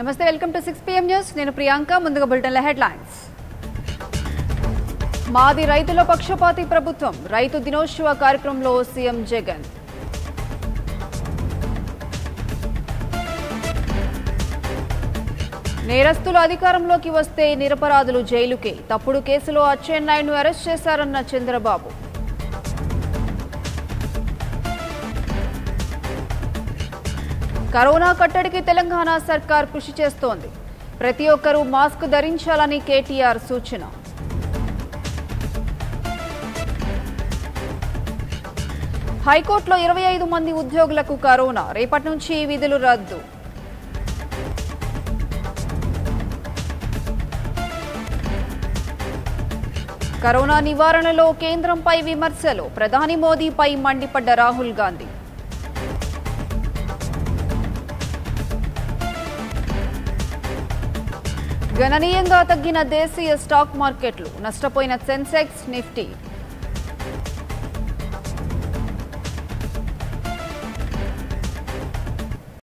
नमस्ते, welcome to 6 PM news. नेनु प्रियंका मुद्गा बुलेटिन हेडलाइंस। मादी रैतुल पक्षपाती प्रभुत्वं रैतु दिनोत्सव कार्यक्रमंलो सीएम जगन। నేరస్తులు అధికారంలోకి వస్తే నిరపరాధులు జైలుకే, తప్పుడు కేసులో అచ్చెన్నాయుడును అరెస్ట్ చేశారన్న చంద్రబాబు। కరోనా కట్టడికి తెలంగాణ సర్కార్ కృషి చేస్తోంది, ప్రతి ఒక్కరూ మాస్క్ ధరించాలని కేటీఆర్ సూచన। హైకోర్టులో 25 మంది ఉద్యోగులకు కరోనా, రేపటి నుంచి విధులు రద్దు। కరోనా నివారణలో కేంద్రంపై విమర్శలు, ప్రధాని మోదీపై మండిపడ్డ రాహుల్ గాంధీ। గణనీయంగా తగ్గిన దేశీయ స్టాక్ మార్కెట్లు, నష్టపోయిన సెన్సెక్స్, నిఫ్టీ।